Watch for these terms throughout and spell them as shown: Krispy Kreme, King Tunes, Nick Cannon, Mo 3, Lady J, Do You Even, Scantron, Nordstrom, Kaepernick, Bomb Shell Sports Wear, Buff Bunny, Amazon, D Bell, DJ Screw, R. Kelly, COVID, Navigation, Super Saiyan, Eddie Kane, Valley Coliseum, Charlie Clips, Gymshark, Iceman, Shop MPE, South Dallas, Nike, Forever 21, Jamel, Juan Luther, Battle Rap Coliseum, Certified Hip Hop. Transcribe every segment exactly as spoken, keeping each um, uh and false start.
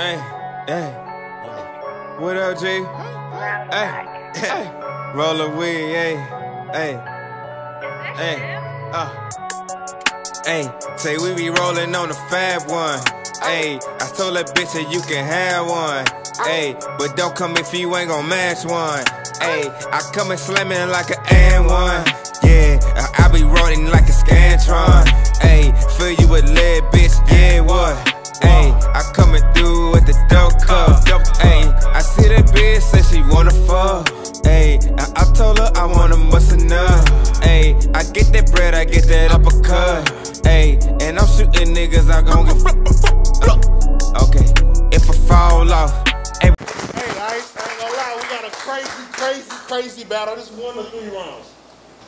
Hey, hey. What up, G? Hey, hey. Roll a weed, hey, hey. Hey, uh. Hey, say we be rolling on the fab one. Hey, I told that bitch that you can have one. Hey, but don't come if you ain't gon' match one. Hey, I come and slamming like an and one. Yeah, I, I be rolling like a Scantron. Hey, fill you with lead, bitch. Yeah, what? Hey, I coming through with the dope cup. Hey, I see that bitch said she wanna fuck. Hey, I, I told her I wanna muscle up. Hey, I get that bread, I get that uppercut. Hey, and I'm shooting niggas, I gon' get. Okay, if I fall off. Hey, Ice, I ain't gonna lie, we got a crazy, crazy, crazy battle. This one or three rounds.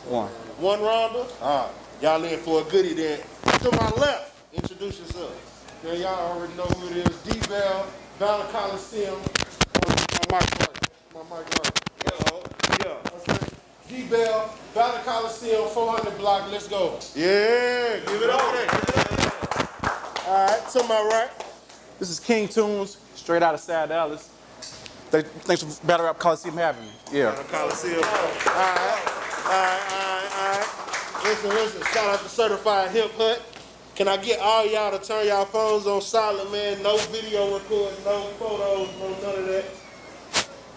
One. One rounder. All right, y'all in for a goodie then. To my left, introduce yourself. Now y'all already know who it is. D Bell, Valley Coliseum. My mic work. My mic work. Hello. Yeah. Okay. D Bell, Valley Coliseum, four hundred block. Let's go. Yeah. Give it over there. Yeah. All right. To my right, this is King Tunes, straight out of South Dallas. Thanks for Battle Rap Coliseum having me. Yeah. Battle Coliseum. All right. All right. All right. All right. Listen, listen. Shout out to Certified Hip Hop. Can I get all y'all to turn y'all phones on silent, man? No video recording, no photos, no none of that.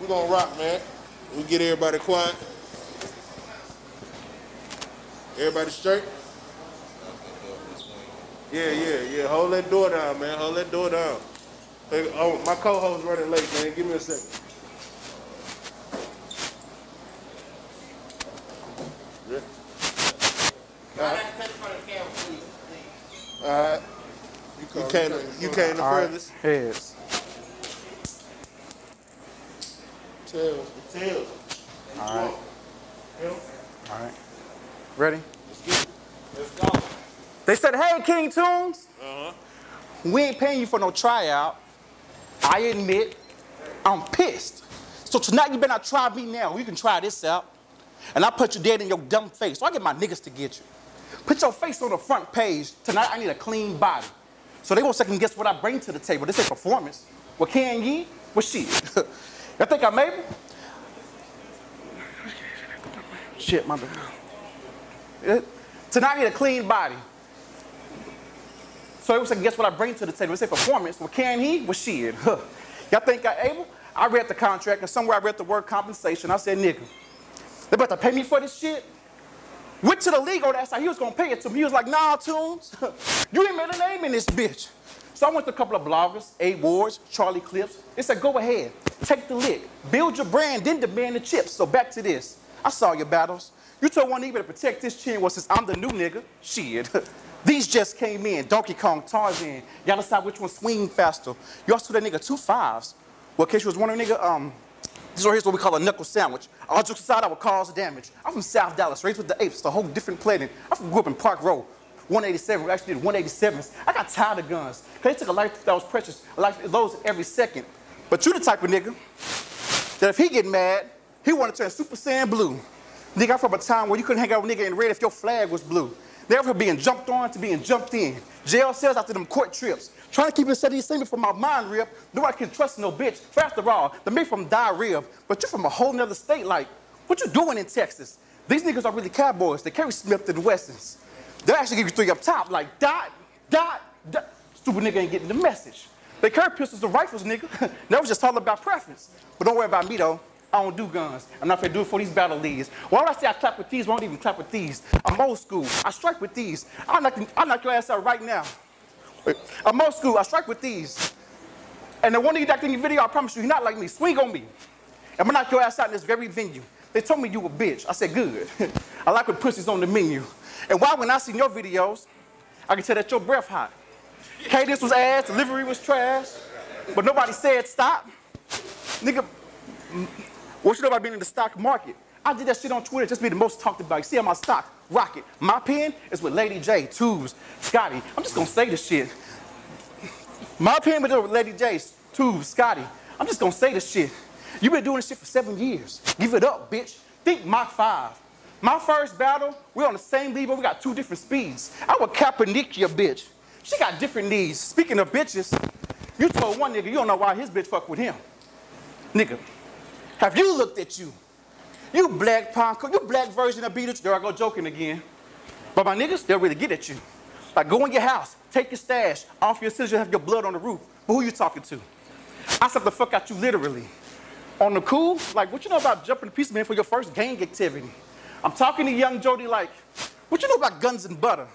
We're gonna rock, man. We get everybody quiet. Everybody straight? Yeah, yeah, yeah. Hold that door down, man. Hold that door down. Hey, oh, my co-host running late, man. Give me a second. Yeah. All right. Alright. You came you came the furthest. Heads. Tails. Tails. Alright. Alright. Ready? Let's get it. Let's go. They said, hey, King Tunes. Uh-huh. We ain't paying you for no tryout. I admit, I'm pissed. So tonight you better not try me now. You can try this out. And I put you dead in your dumb face. So I get my niggas to get you. Put your face on the front page. Tonight I need a clean body. So they won't second guess what I bring to the table. This is performance. What can ye? What she? Y'all think I'm able? Shit, my bad. Tonight I need a clean body. So they won't second guess what I bring to the table. This is performance. What can he? What she? Y'all think I'm able? I read the contract and somewhere I read the word compensation. I said, nigga, they about to pay me for this shit? Went to the league on that side. He was going to pay it to me. He was like, nah, Tunes, you ain't made a name in this bitch. So I went to a couple of bloggers, A Wards, Charlie Clips. They said, go ahead, take the lick, build your brand, then demand the chips. So back to this. I saw your battles. You told one nigga to protect his chin. Well, since I'm the new nigga, shit. These just came in, Donkey Kong, Tarzan. Y'all decide which one swing faster. You also that nigga two fives. Well, in case you was wondering, nigga, um, this right here is what we call a knuckle sandwich. All jokes aside, I would cause damage. I'm from South Dallas, raised with the apes, the whole different planet. I grew up in Park Road, one eighty-seven. We actually did one eighty-sevens. I got tired of guns. They took a life that was precious, a life that lost every second. But you the type of nigga that if he get mad, he want to turn Super Saiyan blue. Nigga, I'm from a time where you couldn't hang out with a nigga in red if your flag was blue. They're from being jumped on to being jumped in. Jail cells after them court trips. Trying to keep it steady, same before my mind rip. Nobody can trust no bitch. For after all, the man from diarrhea. But you're from a whole nother state. Like, what you doing in Texas? These niggas are really cowboys. They carry Smith and Wessons. They'll actually give you three up top. Like, dot, dot, dot. Stupid nigga ain't getting the message. They carry pistols and rifles, nigga. That was just all about preference. But don't worry about me, though. I don't do guns. I'm not gonna do it for these battle leads. Why would I say I clap with these? Why don't even clap with these? I'm old school. I strike with these. I'll knock, I'll knock your ass out right now. I'm old school. I strike with these. And the one of you that in your video, I promise you, you're not like me. Swing on me. I'm gonna knock your ass out in this very venue. They told me you a bitch. I said, good. I like when pussy's on the menu. And why when I seen your videos, I can tell that your breath hot. Cadence was ass, delivery was trash, but nobody said stop. Nigga. What you know about being in the stock market? I did that shit on Twitter, just be the most talked about. You see how my stock rocket. My pen is with Lady J, Tubes, Scotty. I'm just gonna say this shit. My pen with Lady J, Tubes, Scotty. I'm just gonna say this shit. You've been doing this shit for seven years. Give it up, bitch. Think Mach five. My first battle, we're on the same lead, but we got two different speeds. I would Kaepernick your bitch. She got different needs. Speaking of bitches, You told one nigga you don't know why his bitch fuck with him. Nigga, have you looked at you? You black punk, you black version of Beatles. There I go joking again. But my niggas, they'll really get at you. Like, go in your house, take your stash, off your scissors, have your blood on the roof. But who you talking to? I suck the fuck out you literally. On the cool, like, what you know about jumping the pizza man for your first gang activity? I'm talking to young Jody like, what you know about guns and butter?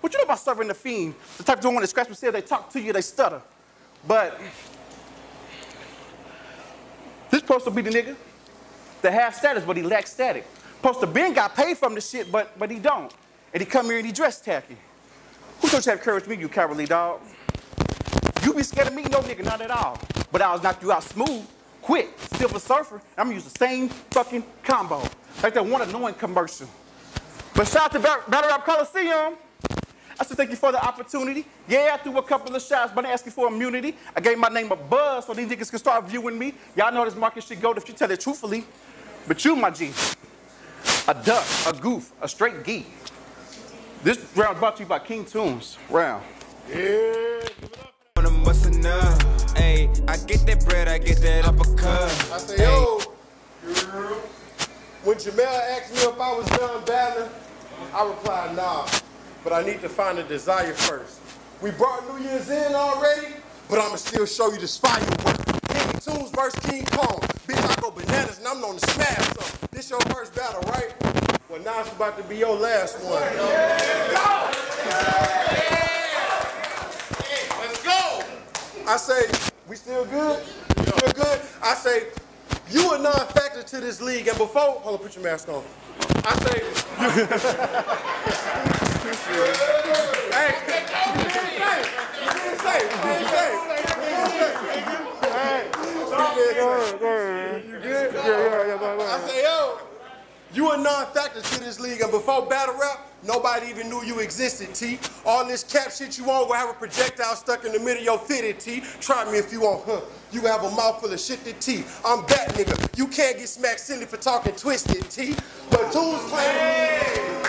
What you know about serving the fiend? The type of one that scratch me said they talk to you, they stutter. But this supposed to be the nigga that have status, but he lacks static. Supposed to Ben got paid from this shit, but but he don't. And he come here and he dressed tacky. Who supposed to have courage to meet you, cowardly dog? You be scared of me? No, nigga, not at all. But I'll knock you out smooth, quick, silver surfer. I'm gonna use the same fucking combo. Like that one annoying commercial. But shout out to Battle Rap Coliseum. I should thank you for the opportunity. Yeah, I threw a couple of shots, but I asked you for immunity. I gave my name a buzz so these niggas can start viewing me. Y'all know this market shit gold if you tell it truthfully. But you, my G, a duck, a goof, a straight gee. This round brought to you by King Tunes. Round. Yeah. On them bustin' up, ayy. I get that bread, I get that uppercut. I say, yo, girl. When Jamel asked me if I was done battling, I replied, nah. But I need to find a desire first. We brought New Year's in already, but I'ma still show you this firework. King Tunes versus King Kong. Bitch, I go bananas and I'm known to smash something. This your first battle, right? Well, now it's about to be your last one. Let's go! Yeah. Let's go! I say, we still good? We still good? I say, you a non-factor to this league. And before, hold on, put your mask on. I say, Hey, you didn't say, you didn't say, you didn't say. I say, yo, you a non-factor to this league, and before battle rap, nobody even knew you existed, T. All this cap shit you on, gonna have a projectile stuck in the middle of your fitted, T. Try me if you want, huh? You have a mouthful of shit to T. I'm that nigga. You can't get smacked silly for talking twisted, T. But Tunes playing.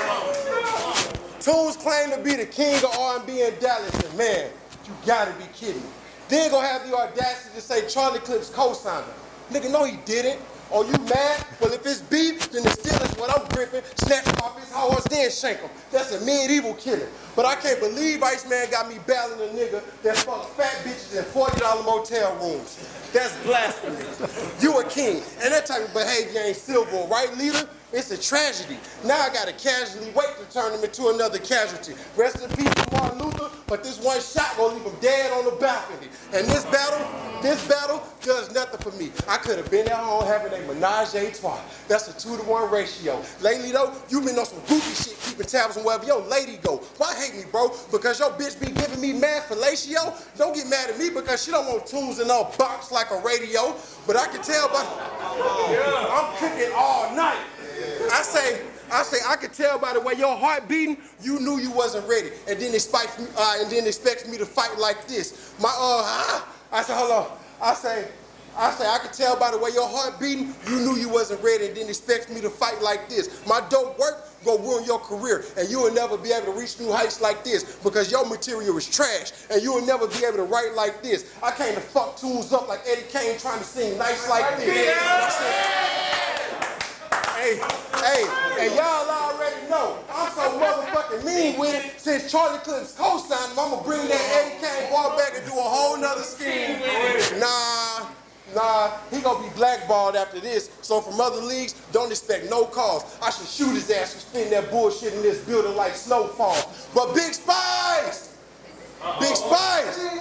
Tunes claim to be the king of R and B in Dallas, and man, you gotta be kidding me. Then gonna have the audacity to say Charlie Clips co-signer. Nigga, no he didn't. Oh, you mad? Well, if it's beef, then it's still is what I'm gripping. Snatch him off his horse, then shank him. That's a medieval killer. But I can't believe Iceman got me battling a nigga that fucks fat bitches in forty dollar motel rooms. That's blasphemy. You a king, and that type of behavior ain't civil, right, leader? It's a tragedy. Now I gotta casually wait to turn him into another casualty. Rest in peace to Juan Luther, but this one shot gonna leave him dead on the balcony. And this battle, this battle does nothing for me. I could have been at home having a menage a trois. That's a two to one ratio. Lately though, you been on some goofy shit, keeping tabs on wherever your lady go. Why hate me, bro? Because your bitch be giving me mad fellatio? Don't get mad at me because she don't want tunes in no box like a radio. But I can tell by, I'm cooking all night. I say, I say, I could tell by the way your heart beating, you knew you wasn't ready, and then expect me, uh, and then expect me to fight like this. My, uh, I say, hold on. I say, I say, I could tell by the way your heart beating, you knew you wasn't ready, and then expect me to fight like this. My dope work gonna ruin your career, and you will never be able to reach new heights like this because your material is trash, and you will never be able to write like this. I came to fuck tunes up like Eddie Kane trying to sing nice like this. Hey, hey, and y'all already know, I'm so motherfucking mean with it, since Charlie Clips co-signed him, I'ma bring that Eddie Kane ball back and do a whole nother scheme. Nah, nah, he gonna be blackballed after this, so from other leagues, don't expect no calls. I should shoot his ass for spinning that bullshit in this building like snowfall. But Big Spice, Big Spice,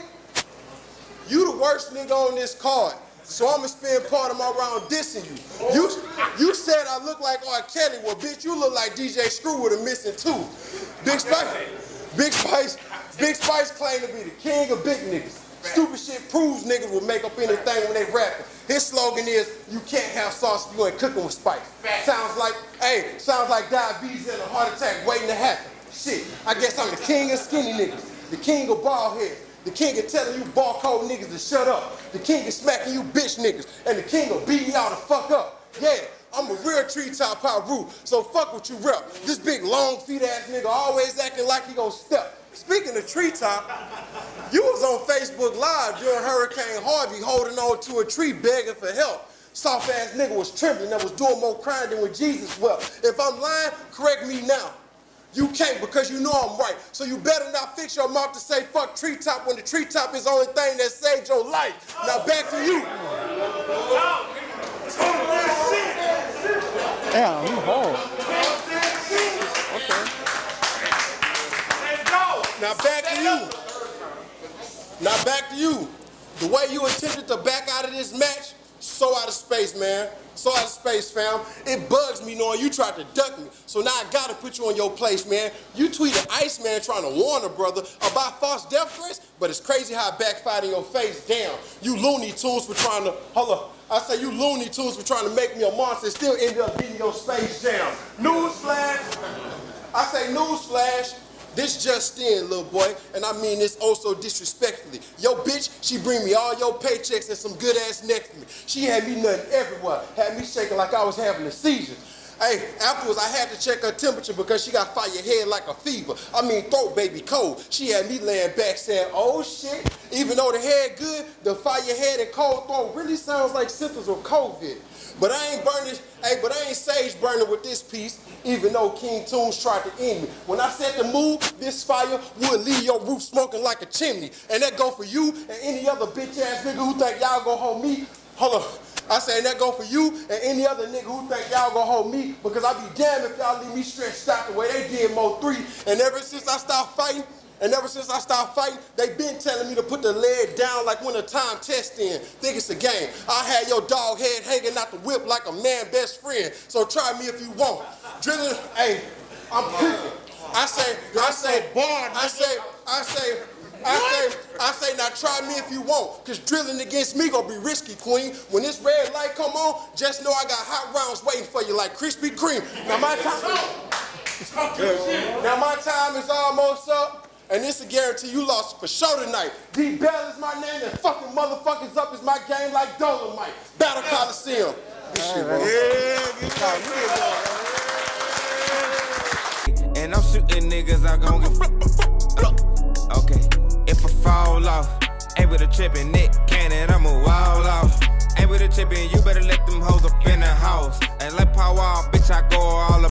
you the worst nigga on this card. So I'ma spend part of my round dissing you. You you said I look like R. Kelly. Well, bitch, you look like D J Screw with a missing tooth. Big Spice, Big Spice, Big Spice claimed to be the king of big niggas. Stupid shit proves niggas will make up anything when they rapping. His slogan is, you can't have sauce if you ain't cooking with spice. Sounds like, hey, sounds like diabetes and a heart attack waiting to happen. Shit, I guess I'm the king of skinny niggas, the king of bald heads. The king of telling you barcode niggas to shut up. The king of smacking you bitch niggas. And the king of beating y'all to fuck up. Yeah, I'm a real treetop high root, so fuck what you rep. This big long feet ass nigga always acting like he gonna step. Speaking of treetop, you was on on Facebook Live during Hurricane Harvey holding on to a tree begging for help. Soft ass nigga was trembling that was doing more crying than when Jesus wept. If I'm lying, correct me now. You can't because you know I'm right. So you better not fix your mouth to say fuck treetop when the treetop is the only thing that saved your life. Now back to you. Yeah, I'm home. Okay. Now back to you. Now back to you. The way you attempted to back out of this match, so out of space, man. So out of space, fam. It bugs me knowing you tried to duck me. So now I gotta put you on your place, man. You tweeted Iceman trying to warn a brother about false death threats, but it's crazy how it backfired in your face. Damn, you Looney Tunes for trying to, hold up. I say you Looney Tunes for trying to make me a monster and still ended up getting your Space Jam. Newsflash. I say newsflash. This just in, little boy, and I mean this also disrespectfully. Yo, bitch, she bring me all your paychecks and some good-ass neck for me. She had me nutting everywhere, had me shaking like I was having a seizure. Hey, afterwards, I had to check her temperature because she got fire head like a fever. I mean, throat baby cold. She had me laying back saying, oh, shit. Even though the head good, the fire head and cold throat really sounds like symptoms of COVID. But I ain't burning, hey, but I ain't sage burning with this piece, even though King Tunes tried to end me. When I said to move, this fire would leave your roof smoking like a chimney. And that go for you and any other bitch-ass nigga who think y'all gonna hold me. Hold on. I say, and that go for you and any other nigga who think y'all gonna hold me, because I be damned if y'all leave me stretched out the way they did Mo three. And ever since I stopped fighting, And ever since I started fighting, they've been telling me to put the leg down like when the time test in. Think it's a game. I had your dog head hanging out the whip like a man best friend. So try me if you want. Drilling, hey, I'm cooking. I say, I say, I say, I say, I say, I say, now try me if you want. Cause drilling against me gonna be risky, queen. When this red light come on, just know I got hot rounds waiting for you like Krispy Kreme. Now my time, now my time is almost up. And it's a guarantee you lost for sure tonight. D Bell is my name, and fucking motherfuckers up is my game like Dolomite. Battle Coliseum. This shit, bro. Yeah, and I'm shooting niggas, I gon' get. Okay, if I fall off, ain't with a chip in Nick Cannon, I'm a wild off. Ain't with a chip in, you better let them hoes up in the house. And let power, bitch, I go all up.